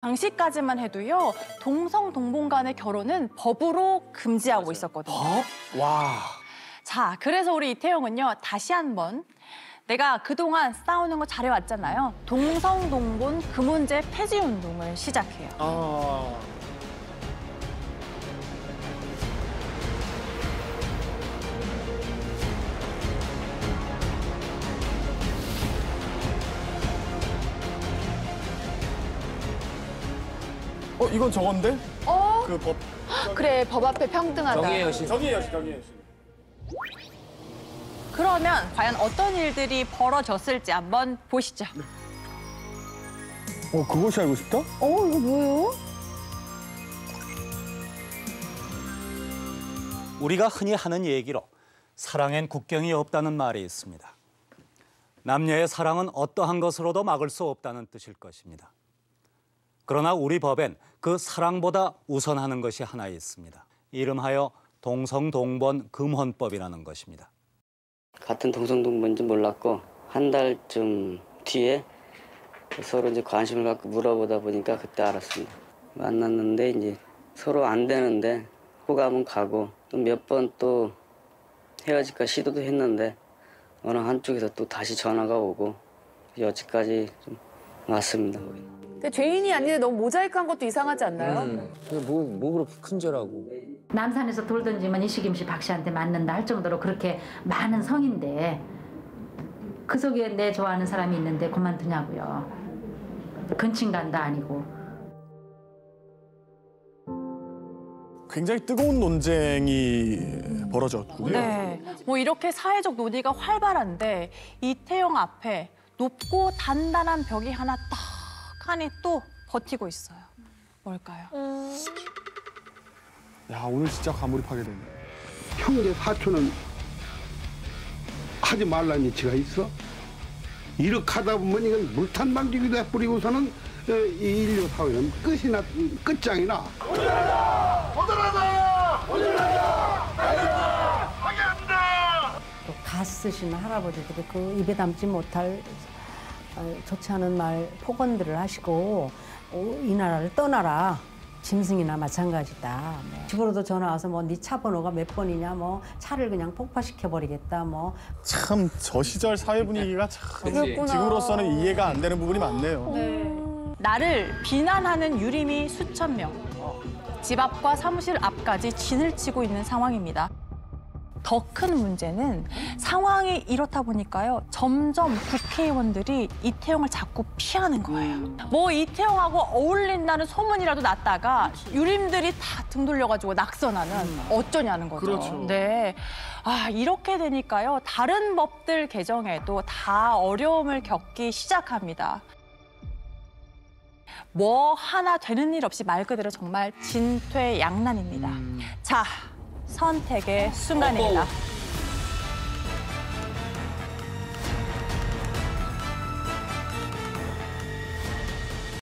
당시까지만 해도요, 동성 동본 간의 결혼은 법으로 금지하고 맞아요. 있었거든요. 와. 자, 그래서 우리 이태영은요, 다시 한번 내가 그동안 싸우는 거 잘해왔잖아요. 동성 동본 그 문제 폐지 운동을 시작해요. 이건 저건데? 그 법. 그래, 법 앞에 평등하다. 정의의 여신. 정의의 여신. 그러면 과연 어떤 일들이 벌어졌을지 한번 보시죠. 그것이 알고 싶다? 이거 뭐예요? 우리가 흔히 하는 얘기로 사랑엔 국경이 없다는 말이 있습니다. 남녀의 사랑은 어떠한 것으로도 막을 수 없다는 뜻일 것입니다. 그러나 우리 법엔 그 사랑보다 우선하는 것이 하나 있습니다. 이름하여 동성동본 금혼법이라는 것입니다. 같은 동성동본인지 몰랐고 한 달쯤 뒤에 서로 이제 관심을 갖고 물어보다 보니까 그때 알았습니다. 만났는데 이제 서로 안 되는데 호감은 가고 또 몇 번 또 헤어질까 시도도 했는데 어느 한쪽에서 또 다시 전화가 오고 여기까지 좀 왔습니다. 그러니까 죄인이 아닌데 너무 모자이크한 것도 이상하지 않나요? 뭐 그렇게 큰 죄라고. 남산에서 돌 던지면 이식임씨 박 씨한테 맞는다 할 정도로 그렇게 많은 성인데 그 속에 내 좋아하는 사람이 있는데 그만두냐고요. 근친 간다 아니고. 굉장히 뜨거운 논쟁이 벌어졌고요. 네, 이렇게 사회적 논의가 활발한데 이태영 앞에 높고 단단한 벽이 하나 딱. 칸이 또 버티고 있어요. 뭘까요? 야, 오늘 진짜 가몰입하게 되네. 형제 사촌은 하지 말라는 이치가 있어. 이렇게 하다 보면 이건 물탄방지기도 해버리고서는 인류 사회는 끝이나 끝장이나. 오늘하다! 하겠습니다! 또 가 쓰시는 할아버지들이 그 입에 담지 못할. 좋지 않은 말 폭언들을 하시고 이 나라를 떠나라 짐승이나 마찬가지다. 집으로도 전화 와서 네 차 번호가 몇 번이냐 차를 그냥 폭파시켜 버리겠다 참 저 시절 사회 분위기가 참 지금으로서는 이해가 안 되는 부분이 많네요. 네. 나를 비난하는 유림이 수천 명, 집 앞과 사무실 앞까지 진을 치고 있는 상황입니다. 더 큰 문제는 상황이 이렇다 보니까요. 점점 국회의원들이 이태영을 자꾸 피하는 거예요. 이태영하고 어울린다는 소문이라도 났다가 유림들이 다 등 돌려가지고 낙선하는 어쩌냐는 거죠. 그렇죠. 네, 이렇게 되니까요. 다른 법들 개정에도 다 어려움을 겪기 시작합니다. 하나 되는 일 없이 말 그대로 정말 진퇴양난입니다. 자. 선택의 순간입니다.